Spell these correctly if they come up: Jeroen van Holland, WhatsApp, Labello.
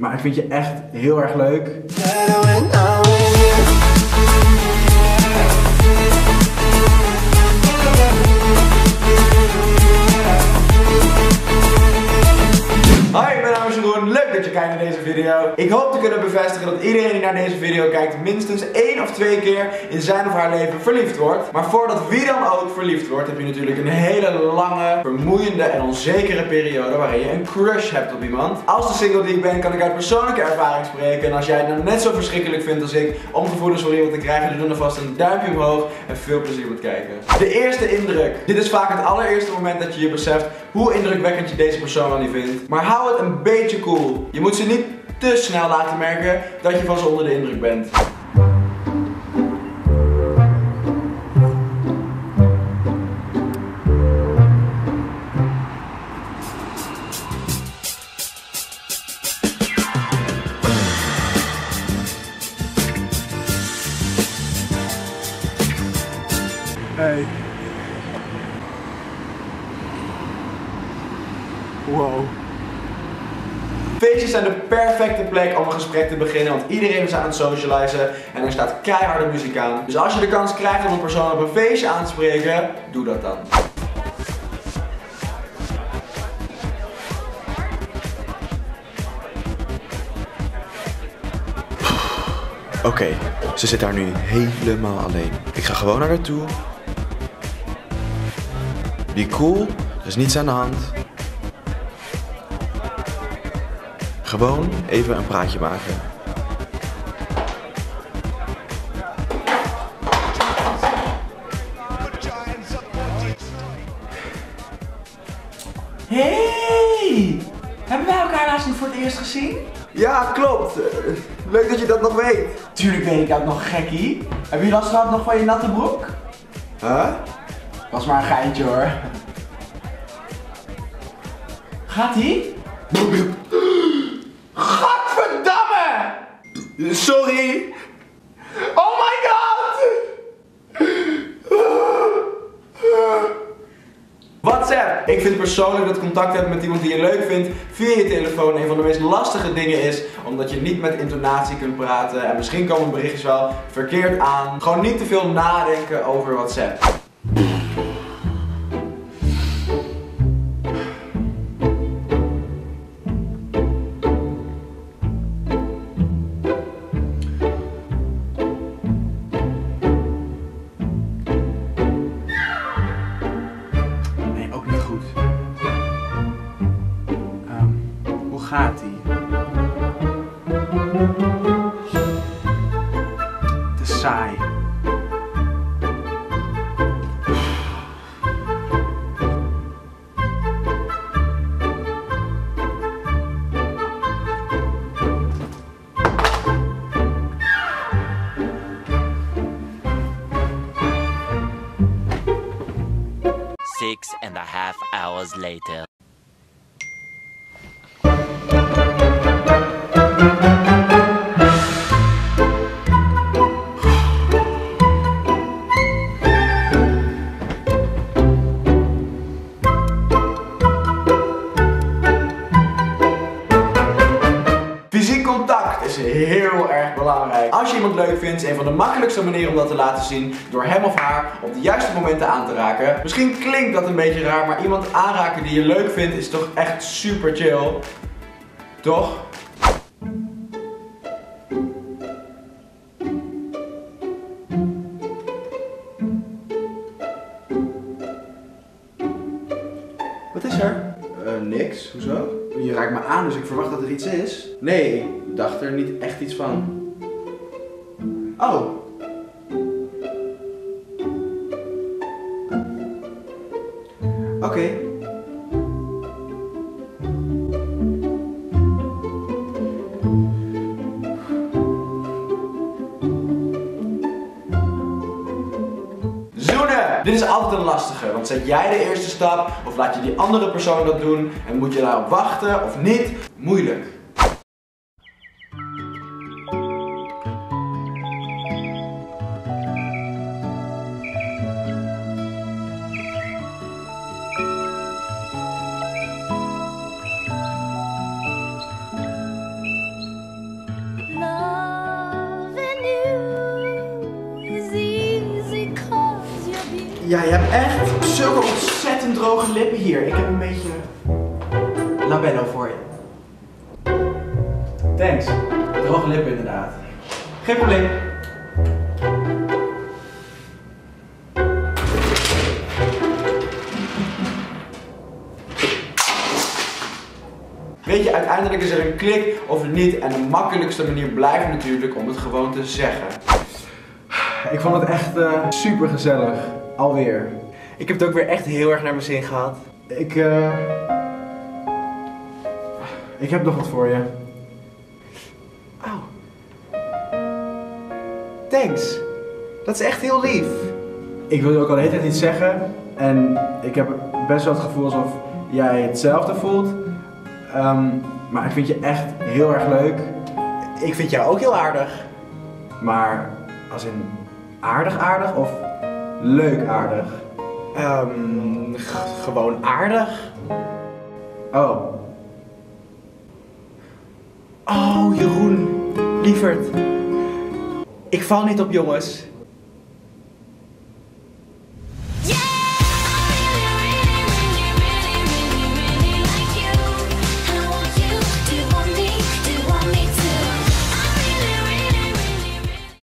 Maar ik vind je echt heel erg leuk. Hoi, mijn naam is Jeroen. Leuk dat je kijkt naar deze video. Ik hoop te kunnen bevestigen dat iedereen die naar deze video kijkt minstens 1 of 2 keer in zijn of haar leven verliefd wordt. Maar voordat wie dan ook verliefd wordt, heb je natuurlijk een hele lange, vermoeiende en onzekere periode waarin je een crush hebt op iemand. Als de single die ik ben, kan ik uit persoonlijke ervaring spreken. En als jij het nou net zo verschrikkelijk vindt als ik om gevoelens voor iemand te krijgen, doe dan vast een duimpje omhoog en veel plezier met kijken. De eerste indruk. Dit is vaak het allereerste moment dat je je beseft hoe indrukwekkend je deze persoon al niet vindt. Maar hou het een beetje cool. Je moet ze niet te snel laten merken dat je van ze onder de indruk bent. Hey. Wow. Feestjes zijn de perfecte plek om een gesprek te beginnen, want iedereen is aan het socializen en er staat keiharde muziek aan. Dus als je de kans krijgt om een persoon op een feestje aan te spreken, doe dat dan. Oké, ze zit daar nu helemaal alleen. Ik ga gewoon naar haar toe. Die cool, er is niets aan de hand. Gewoon even een praatje maken. Hey! Hebben wij elkaar laatst niet voor het eerst gezien? Ja, klopt. Leuk dat je dat nog weet. Tuurlijk weet ik dat nog, gekkie. Heb je last gehad nog van je natte broek? Huh? Was maar een geintje hoor. Gaat-ie? Gadverdamme! Sorry. Oh my god! WhatsApp. Ik vind persoonlijk dat contact hebben met iemand die je leuk vindt via je telefoon een van de meest lastige dingen is, omdat je niet met intonatie kunt praten en misschien komen berichtjes wel verkeerd aan. Gewoon niet te veel nadenken over WhatsApp. Gaat-ie? Te saai. Six and a half hours later. Heel erg belangrijk. Als je iemand leuk vindt, is een van de makkelijkste manieren om dat te laten zien door hem of haar op de juiste momenten aan te raken. Misschien klinkt dat een beetje raar, maar iemand aanraken die je leuk vindt is toch echt super chill. Toch? Wat is er? Niks. Hoezo? Je raakt me aan, dus ik verwacht dat er iets is. Nee. Ik dacht er niet echt iets van. Oh! Oké. Zoenen! Dit is altijd een lastige, want zet jij de eerste stap of laat je die andere persoon dat doen en moet je daarop wachten of niet? Moeilijk. Ja, je hebt echt zulke ontzettend droge lippen hier. Ik heb een beetje labello voor je. Thanks. Droge lippen inderdaad. Geen probleem. Weet je, uiteindelijk is er een klik of niet en de makkelijkste manier blijft natuurlijk om het gewoon te zeggen. Ik vond het echt super gezellig. Alweer. Ik heb het ook weer echt heel erg naar mijn zin gehad. Ik heb nog wat voor je. Auw. Thanks. Dat is echt heel lief. Ik wilde ook al de hele tijd iets zeggen. En ik heb best wel het gevoel alsof jij hetzelfde voelt. Maar ik vind je echt heel erg leuk. Ik vind jou ook heel aardig. Maar als in aardig aardig of leuk aardig? Gewoon aardig. Oh, Jeroen, lieverd. Ik val niet op jongens.